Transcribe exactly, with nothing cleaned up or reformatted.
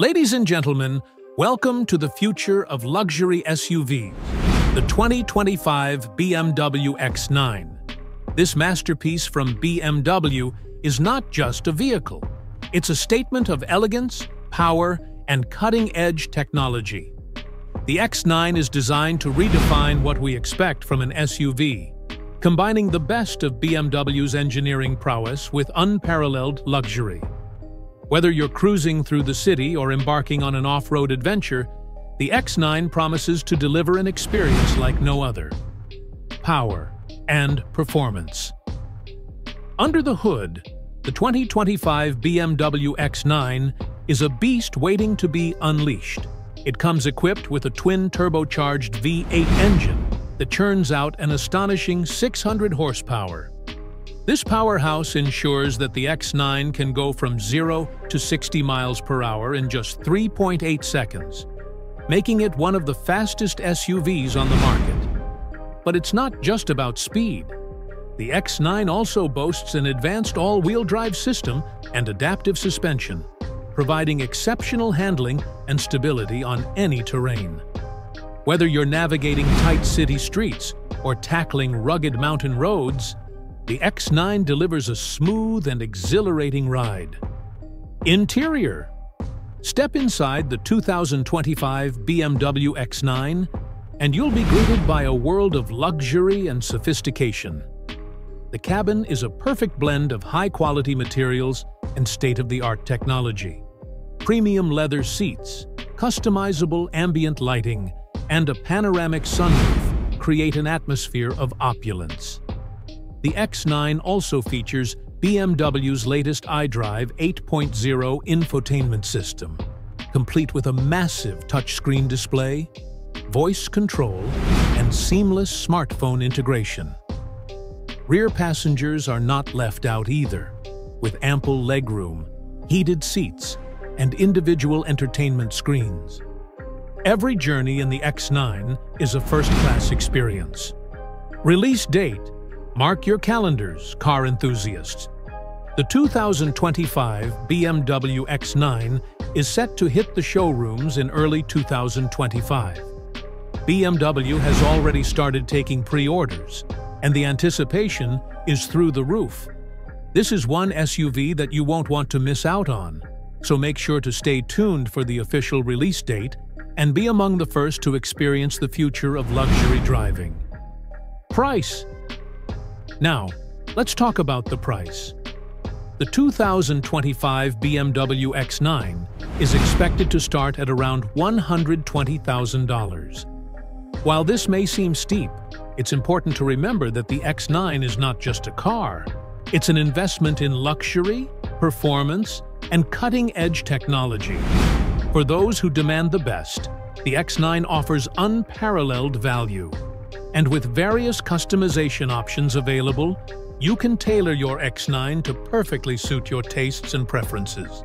Ladies and gentlemen, welcome to the future of luxury S U Vs, the twenty twenty-five B M W X nine. This masterpiece from B M W is not just a vehicle. It's a statement of elegance, power, and cutting-edge technology. The X nine is designed to redefine what we expect from an S U V, combining the best of B M W's engineering prowess with unparalleled luxury. Whether you're cruising through the city or embarking on an off-road adventure, the X nine promises to deliver an experience like no other. Power and performance. Under the hood, the twenty twenty-five B M W X nine is a beast waiting to be unleashed. It comes equipped with a twin-turbocharged V eight engine that churns out an astonishing six hundred horsepower. This powerhouse ensures that the X nine can go from zero to sixty miles per hour in just three point eight seconds, making it one of the fastest S U Vs on the market. But it's not just about speed. The X nine also boasts an advanced all-wheel drive system and adaptive suspension, providing exceptional handling and stability on any terrain. Whether you're navigating tight city streets or tackling rugged mountain roads, the X nine delivers a smooth and exhilarating ride. Interior. Step inside the two thousand twenty-five B M W X nine and you'll be greeted by a world of luxury and sophistication. The cabin is a perfect blend of high-quality materials and state-of-the-art technology. Premium leather seats, customizable ambient lighting, and a panoramic sunroof create an atmosphere of opulence. The X nine also features B M W's latest iDrive eight point oh infotainment system, complete with a massive touchscreen display, voice control, and seamless smartphone integration. Rear passengers are not left out either, with ample legroom, heated seats, and individual entertainment screens. Every journey in the X nine is a first-class experience. Release date. Mark your calendars, car enthusiasts. The two thousand twenty-five B M W X nine is set to hit the showrooms in early two thousand twenty-five. B M W has already started taking pre-orders, and the anticipation is through the roof. This is one S U V that you won't want to miss out on, so make sure to stay tuned for the official release date and be among the first to experience the future of luxury driving. Price. Now, let's talk about the price. The two thousand twenty-five B M W X nine is expected to start at around one hundred twenty thousand dollars. While this may seem steep, it's important to remember that the X nine is not just a car. It's an investment in luxury, performance, and cutting-edge technology. For those who demand the best, the X nine offers unparalleled value. And with various customization options available, you can tailor your X nine to perfectly suit your tastes and preferences.